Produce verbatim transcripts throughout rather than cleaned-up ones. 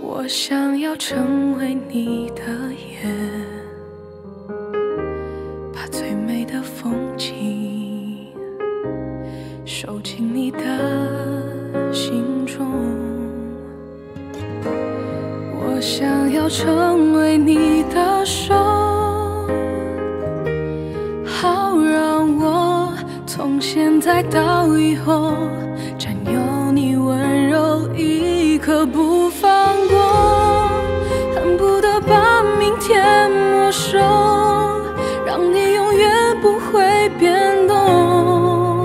我想要成为你的眼，把最美的风景收进你的心中。我想要成为你的手，好让我从现在到以后占有你温柔一刻不放过。 天没收，让你永远不会变动。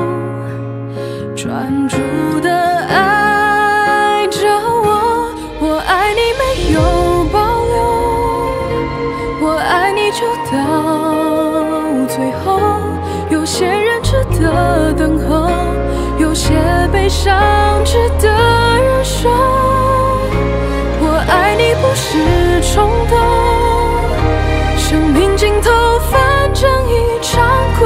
专注的爱着我，我爱你没有保留，我爱你就到最后。有些人值得等候，有些悲伤值得忍受。我爱你不是冲动。 生命尽头，反正一场空。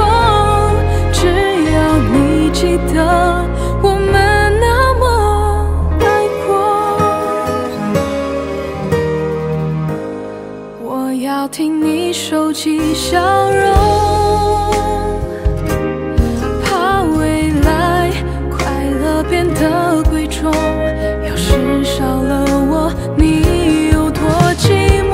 只要你记得，我们那么爱过。我要听你收起笑容，怕未来快乐变得贵重。要是少了我，你有多寂寞？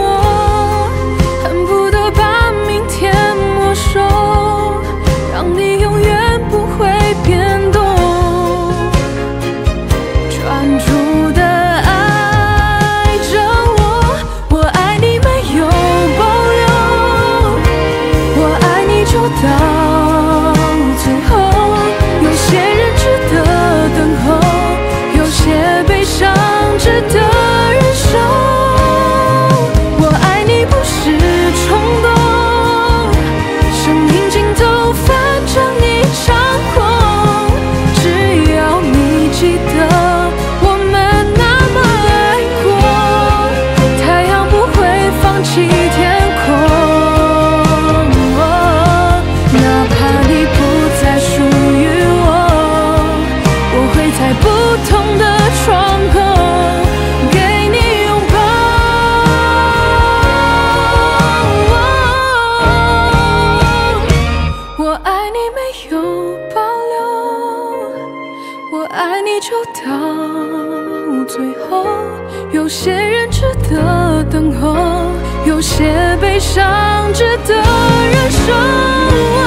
有些悲伤值得忍受。